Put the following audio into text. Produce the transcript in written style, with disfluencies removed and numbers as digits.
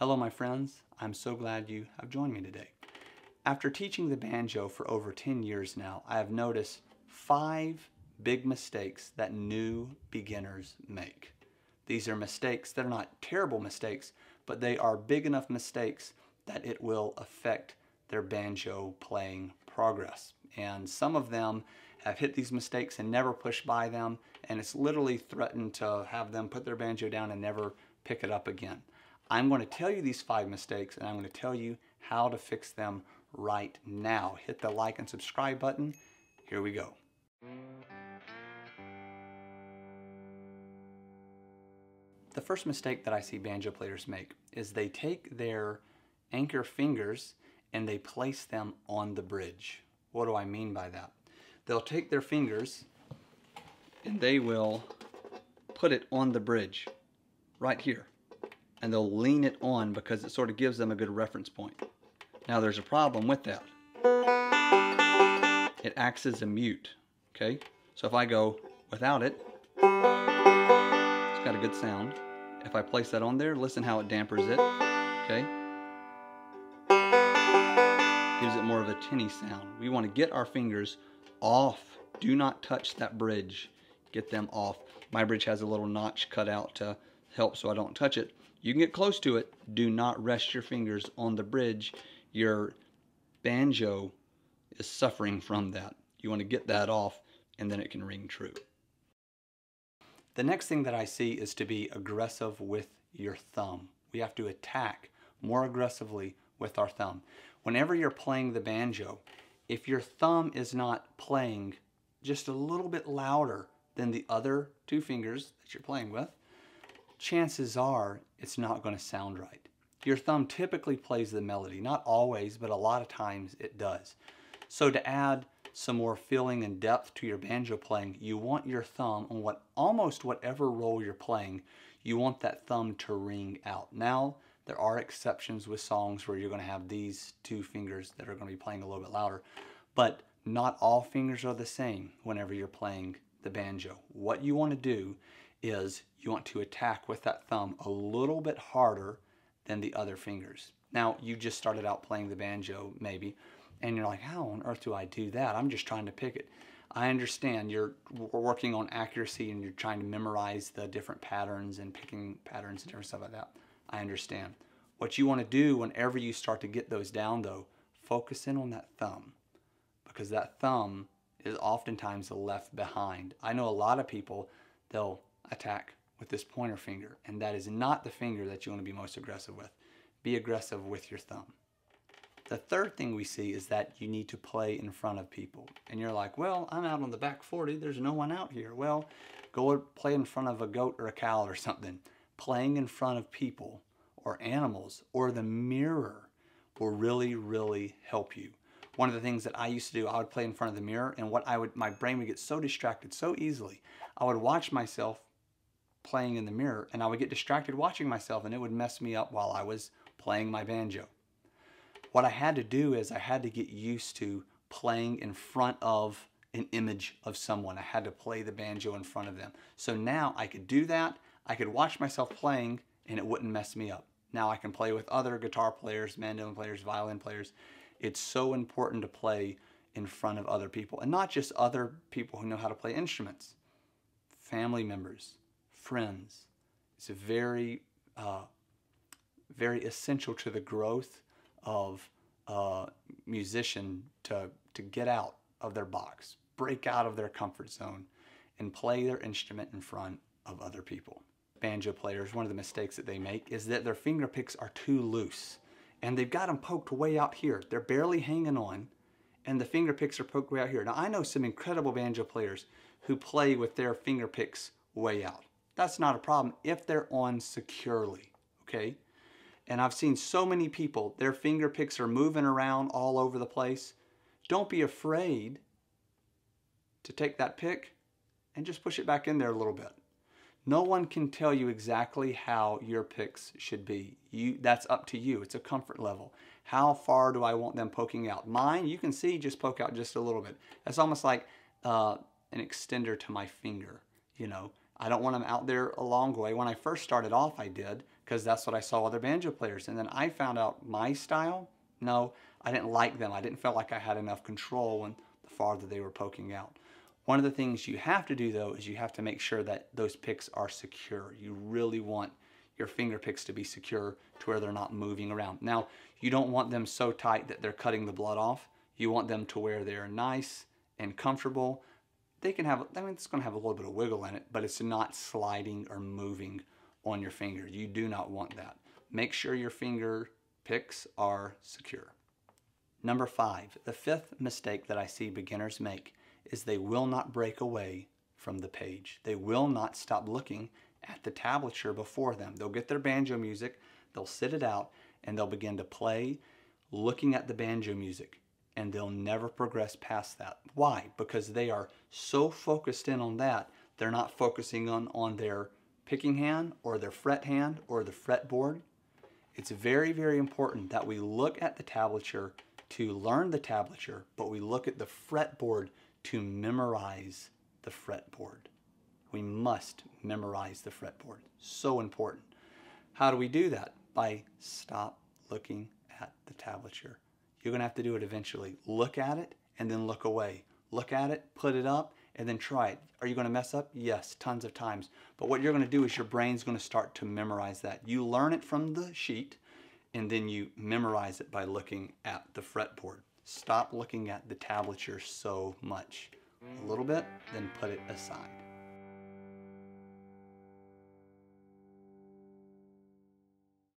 Hello my friends, I'm so glad you have joined me today. After teaching the banjo for over 10 years now, I have noticed 5 big mistakes that new beginners make. These are mistakes that are not terrible mistakes, but they are big enough mistakes that it will affect their banjo playing progress. And some of them have hit these mistakes and never pushed by them, and it's literally threatened to have them put their banjo down and never pick it up again. I'm going to tell you these 5 mistakes, and I'm going to tell you how to fix them right now. Hit the like and subscribe button. Here we go. The first mistake that I see banjo players make is they take their anchor fingers and they place them on the bridge. What do I mean by that? They'll take their fingers and they will put it on the bridge right here. And they'll lean it on because it sort of gives them a good reference point. Now there's a problem with that. It acts as a mute, okay? So if I go without it, it's got a good sound. If I place that on there, listen how it dampers it, okay? Gives it more of a tinny sound. We want to get our fingers off. Do not touch that bridge. Get them off. My bridge has a little notch cut out to help so I don't touch it. You can get close to it. Do not rest your fingers on the bridge. Your banjo is suffering from that. You want to get that off, and then it can ring true. The next thing that I see is to be aggressive with your thumb. We have to attack more aggressively with our thumb. Whenever you're playing the banjo, if your thumb is not playing just a little bit louder than the other 2 fingers that you're playing with, chances are it's not going to sound right. Your thumb typically plays the melody. Not always, but a lot of times it does. So to add some more feeling and depth to your banjo playing, you want your thumb on almost whatever roll you're playing, you want that thumb to ring out. Now, there are exceptions with songs where you're going to have these 2 fingers that are going to be playing a little bit louder, but not all fingers are the same whenever you're playing the banjo. What you want to do is you want to attack with that thumb a little bit harder than the other fingers. Now, you just started out playing the banjo, maybe, and you're like, how on earth do I do that? I'm just trying to pick it. I understand you're working on accuracy and you're trying to memorize the different patterns and picking patterns and different stuff like that. I understand. What you want to do whenever you start to get those down, though, focus in on that thumb, because that thumb is oftentimes left behind. I know a lot of people, they'll attack with this pointer finger, and that is not the finger that you want to be most aggressive with. Be aggressive with your thumb. The third thing we see is that you need to play in front of people. And you're like, well, I'm out on the back 40, there's no one out here. Well, go play in front of a goat or a cow or something. Playing in front of people or animals or the mirror will really, really help you. One of the things that I used to do, I would play in front of the mirror, and my brain would get so distracted so easily. I would watch myself playing in the mirror, and I would get distracted watching myself, and it would mess me up while I was playing my banjo. What I had to do is I had to get used to playing in front of an image of someone. I had to play the banjo in front of them. So now I could do that, I could watch myself playing, and it wouldn't mess me up. Now I can play with other guitar players, mandolin players, violin players. It's so important to play in front of other people, and not just other people who know how to play instruments. Family members, friends. It's very, very essential to the growth of a musician to get out of their box, break out of their comfort zone, and play their instrument in front of other people. Banjo players, one of the mistakes that they make is that their finger picks are too loose, and they've got them poked way out here. They're barely hanging on, and the finger picks are poked way out here. Now, I know some incredible banjo players who play with their finger picks way out. That's not a problem if they're on securely, okay? And I've seen so many people, their finger picks are moving around all over the place. Don't be afraid to take that pick and just push it back in there a little bit. No one can tell you exactly how your picks should be. That's up to you. It's a comfort level. How far do I want them poking out? Mine, you can see, just poke out just a little bit. It's almost like an extender to my finger, you know. I don't want them out there a long way. When I first started off, I did, because that's what I saw other banjo players. And then I found out my style. No, I didn't like them. I didn't feel like I had enough control when the farther they were poking out. One of the things you have to do though is you have to make sure that those picks are secure. You really want your finger picks to be secure to where they're not moving around. Now, you don't want them so tight that they're cutting the blood off. You want them to where they're nice and comfortable. They can have, I mean, it's gonna have a little bit of wiggle in it, but it's not sliding or moving on your finger. You do not want that. Make sure your finger picks are secure. Number five, the fifth mistake that I see beginners make is they will not break away from the page. They will not stop looking at the tablature before them. They'll get their banjo music, they'll sit it out, and they'll begin to play looking at the banjo music, and they'll never progress past that. Why? Because they are so focused in on that, they're not focusing on their picking hand or their fret hand or the fretboard. It's very, very important that we look at the tablature to learn the tablature, but we look at the fretboard to memorize the fretboard. We must memorize the fretboard. So important. How do we do that? By stop looking at the tablature. You're gonna have to do it eventually. Look at it and then look away. Look at it, put it up, and then try it. Are you gonna mess up? Yes, tons of times. But what you're gonna do is your brain's gonna start to memorize that. You learn it from the sheet and then you memorize it by looking at the fretboard. Stop looking at the tablature so much. A little bit, then put it aside.